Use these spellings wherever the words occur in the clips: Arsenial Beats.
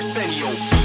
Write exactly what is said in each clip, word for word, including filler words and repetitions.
Arsenial Beats.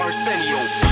Arsenial.